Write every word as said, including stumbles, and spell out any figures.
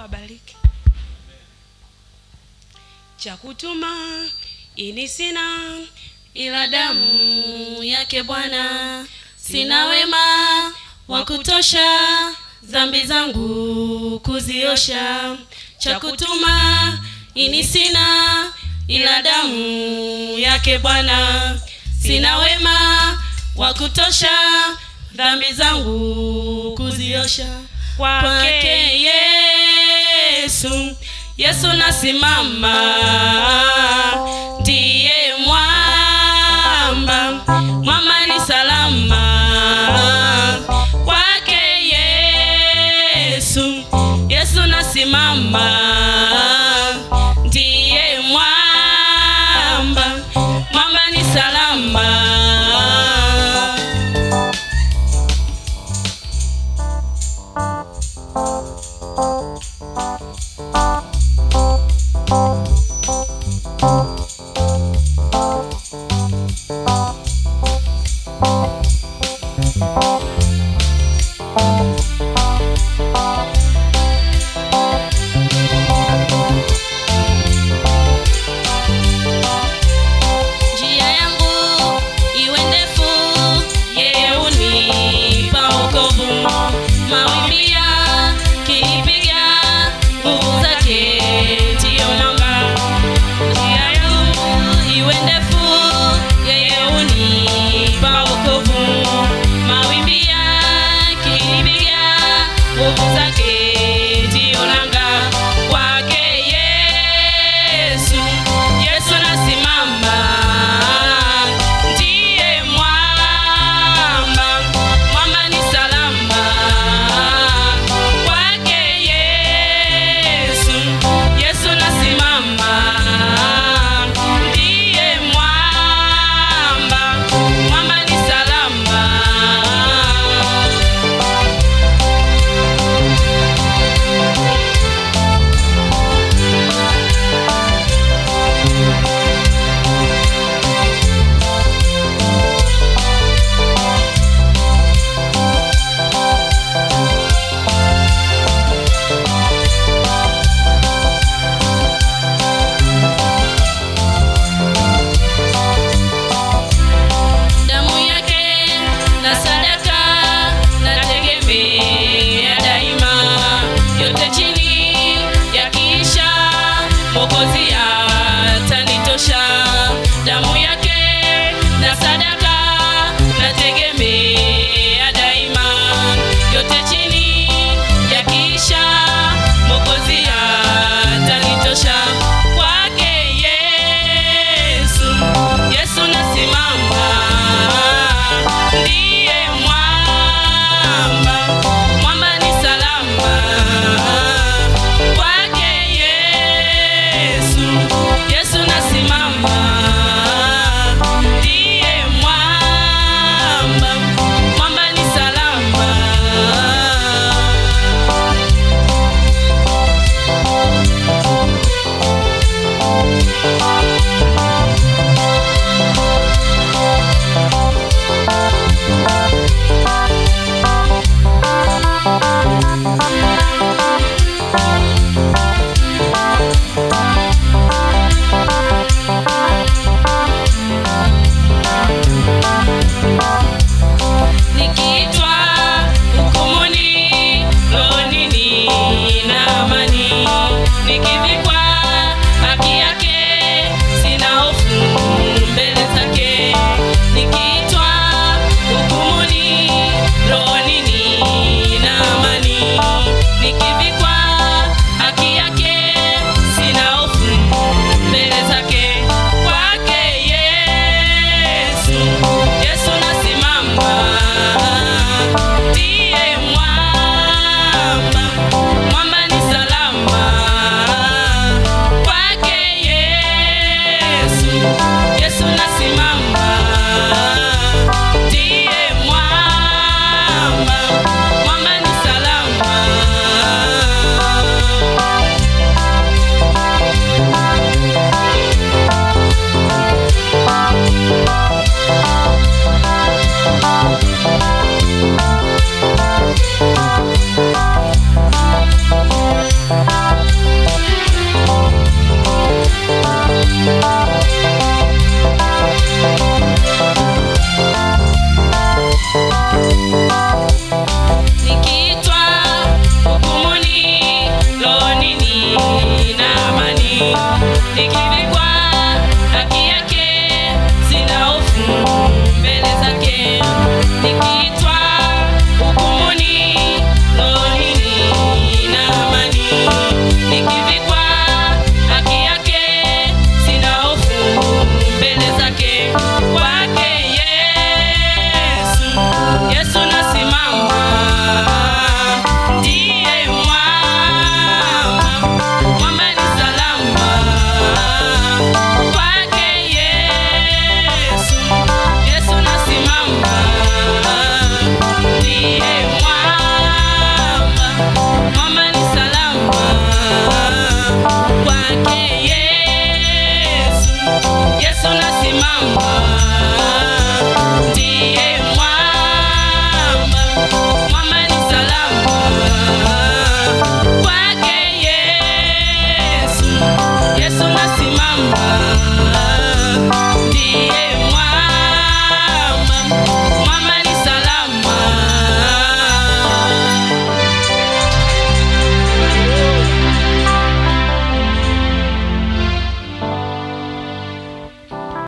awabariki. Chakutuma ini sina ila damu yake Bwana, sina wema wa kutosha dhambi zangu kuziosha. Chakutuma ini sina ila damu yake Bwana, sina wema wa kutosha dhambi zangu kuziosha. Kwake Yesu, Yesu nasimama, ndiye mwamba, mwamba ni salama. Kwake Yesu, Yesu nasimama, ndiye mwamba, mwamba ni salama. Mawimbi yakinipiga, nguvu Thank you.